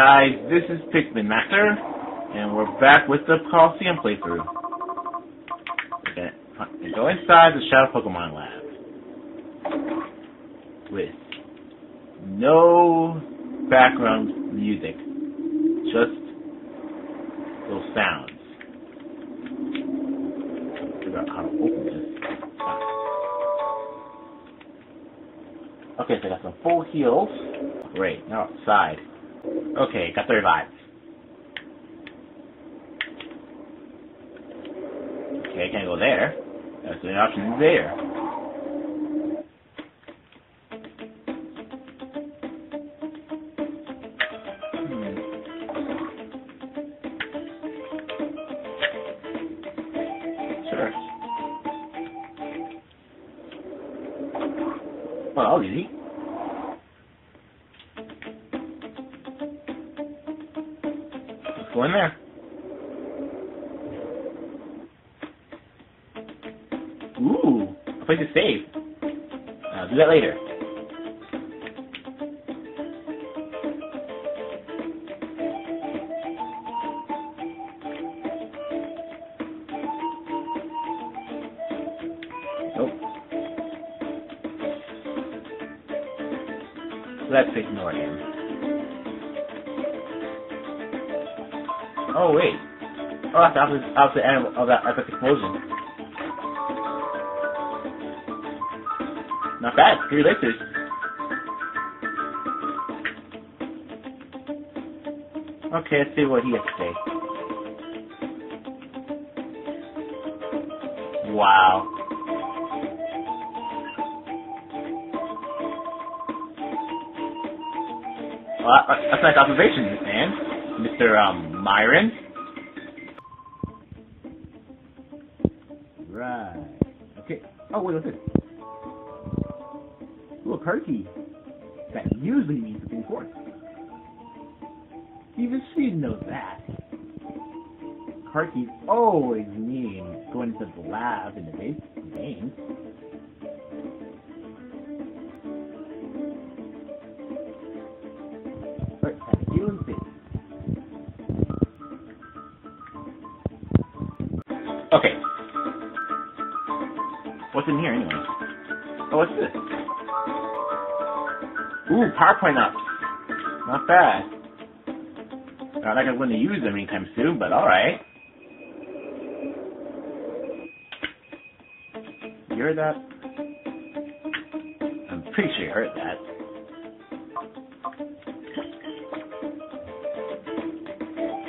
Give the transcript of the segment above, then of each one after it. guys, this is Pikmin Master, and we're back with the Colosseum playthrough. We're gonna go inside the Shadow Pokemon Lab with no background music, just little sounds. I forgot how to open this. Okay, so I got some full heals. Great, now outside. Okay, got the revives. Okay, I can't go there. That's an option there. Sure. Well, that was easy. Go in there. Ooh, a place to save. I'll do that later. Nope. Let's ignore him. Oh wait. Oh, that's the end of that epic explosion. Not bad. 3 elixirs. Okay, let's see what he has to say. Wow. Well, that's a nice observation, man. Mr. Myron? Right. Okay. Oh, wait, what's this? Ooh, a Karki. That usually means Supreme Court. Even she didn't know that. Karki's always mean going to the lab in the game. Okay. What's in here, anyway? Oh, what's this? Ooh, PowerPoint up. Not bad. Not like I'm going to use them anytime soon, but alright. You heard that? I'm pretty sure you heard that.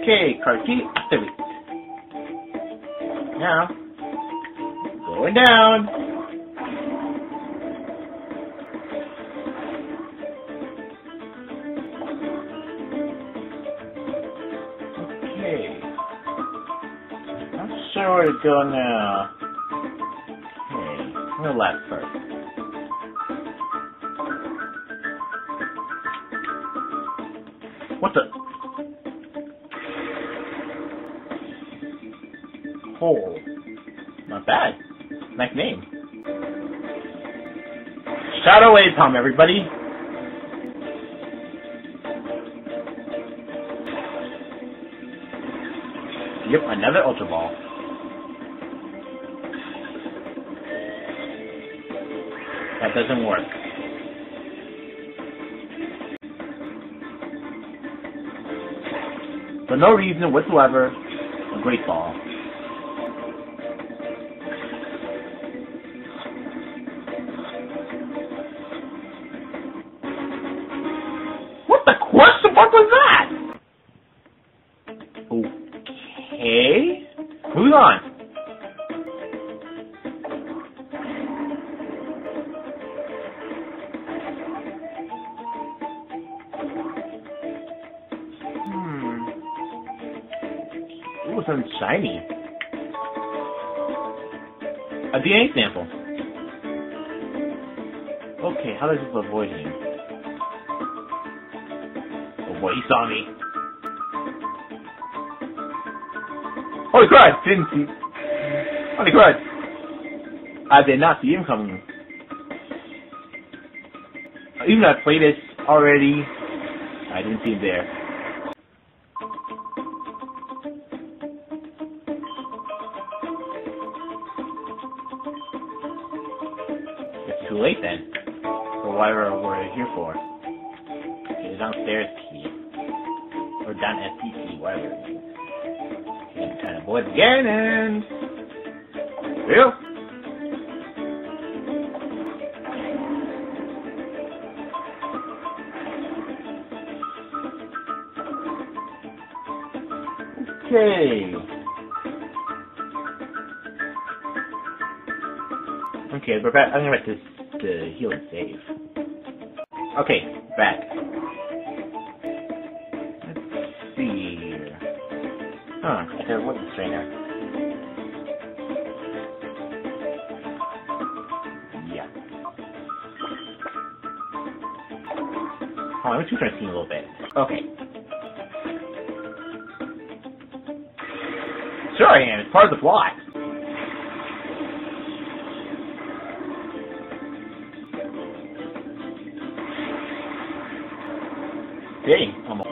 Okay, Karki, activate. Now, going down. Okay. Not sure where to go now. Okay, I'm gonna left first. What the? Hole. Not bad. Nice name. Shadow Aipom, everybody. Yep, another Ultra Ball. That doesn't work. For no reason whatsoever, a Great Ball. What was that? Okay. Moving on. Ooh, something shiny. A DNA sample. Okay, how does this avoid him? Boy, he saw me. Holy crud! Didn't see. Holy crud! I did not see him coming. Even though I played this already, I didn't see him there. too late then, for whatever we're here for. Okay, downstairs key. Or down SC key, whatever it is. And trying to avoid Ganon! Real? Okay, we're back. I'm gonna write this to heal and save. Okay, back. Let's see here. Huh, I got a weapons trainer. Yeah. Hold on, I'm just trying to see a little bit. Okay. Sure I am, it's part of the plot. Dang, almost.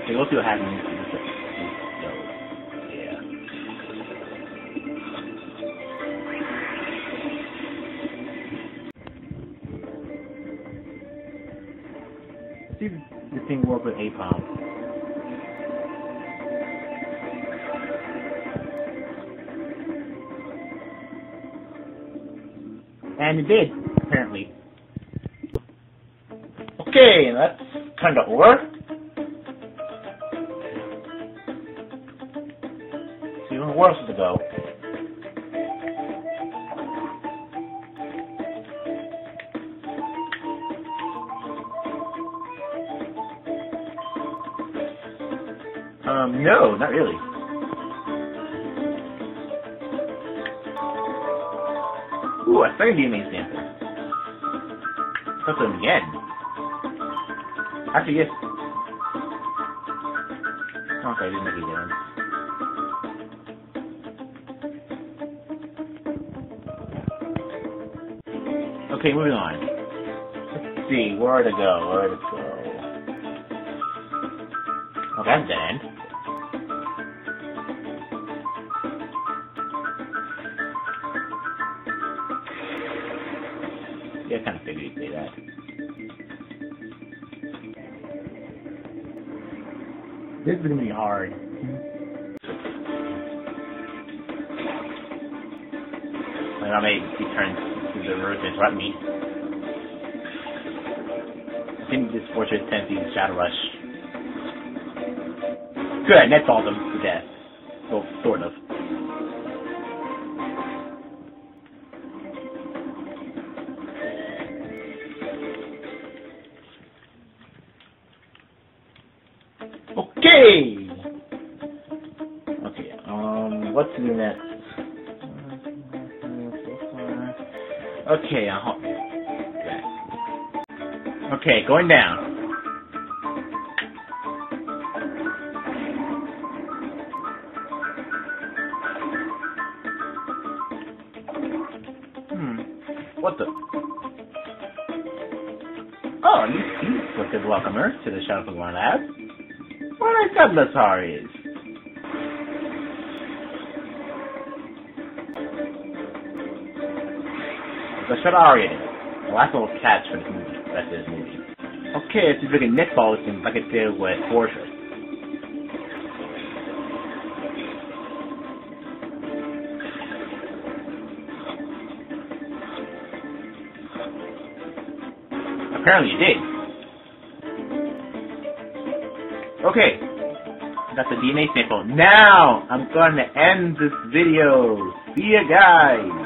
Okay, we'll see what happens. Yeah. See this thing work with Aipom. And it did, apparently. Okay, that's kind of work. See where else to go. No, not really. Ooh, I started the amazing answer. Let's do it again. Actually, yes. Okay, I didn't make any difference. Okay, moving on. Let's see, where to go. Okay, that's dead end. I kind of figured you'd say that. This is going to be hard. I may be turned to the roof and interrupt me. I think this Fortress tends to use Shadow Rush. Good, I netballed them to death. Well, sort of. Okay, I'll back. Okay, going down. What the? Oh, you good welcomer to the Shadow Pokemon Lab. What a Gublasar is. The Shadari. The last little catch from this movie. That's his movie. Okay, let's just look at netball with him like I did with Fortress. Apparently you did. Okay. That's the DNA sample. Now I'm gonna end this video. See ya guys!